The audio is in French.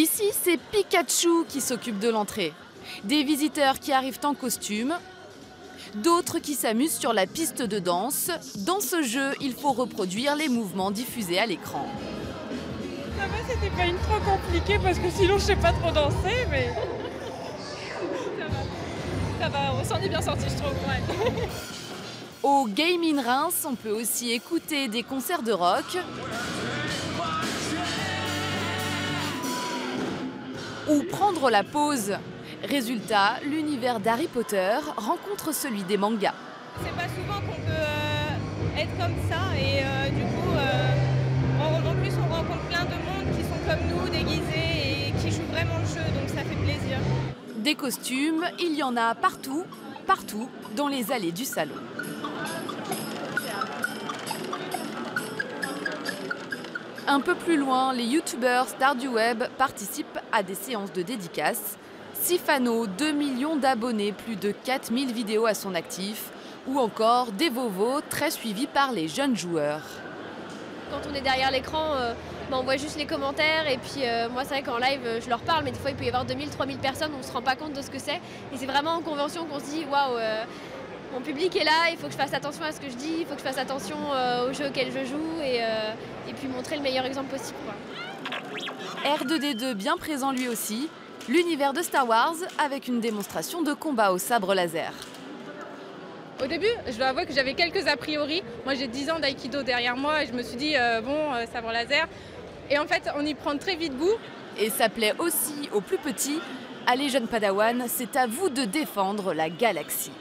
Ici, c'est Pikachu qui s'occupe de l'entrée. Des visiteurs qui arrivent en costume, d'autres qui s'amusent sur la piste de danse. Dans ce jeu, il faut reproduire les mouvements diffusés à l'écran. Ça va, c'était pas une trop compliquée parce que sinon je sais pas trop danser, mais... ça va, on s'en est bien sorti, je trouve. Ouais. Au Game in Reims, on peut aussi écouter des concerts de rock ou prendre la pause. Résultat, l'univers d'Harry Potter rencontre celui des mangas. C'est pas souvent qu'on peut être comme ça et du coup, en plus on rencontre plein de monde qui sont comme nous, déguisés et qui jouent vraiment le jeu, donc ça fait plaisir. Des costumes, il y en a partout, partout dans les allées du salon. Un peu plus loin, les youtubeurs stars du web participent à des séances de dédicaces. Sifano, 2 millions d'abonnés, plus de 4000 vidéos à son actif. Ou encore Devovo, très suivi par les jeunes joueurs. Quand on est derrière l'écran, on voit juste les commentaires. Et puis moi, c'est vrai qu'en live, je leur parle, mais des fois, il peut y avoir 2000, 3000 personnes, on ne se rend pas compte de ce que c'est. Et c'est vraiment en convention qu'on se dit « Waouh, mon public est là, il faut que je fasse attention à ce que je dis, il faut que je fasse attention au jeu auquel je joue. » et puis montrer le meilleur exemple possible. Quoi. R2D2 bien présent lui aussi. L'univers de Star Wars avec une démonstration de combat au sabre laser. Au début, je dois avouer que j'avais quelques a priori. Moi, j'ai 10 ans d'aïkido derrière moi et je me suis dit, sabre laser. Et en fait, on y prend très vite goût. Et ça plaît aussi aux plus petits. Allez, jeunes Padawan, c'est à vous de défendre la galaxie.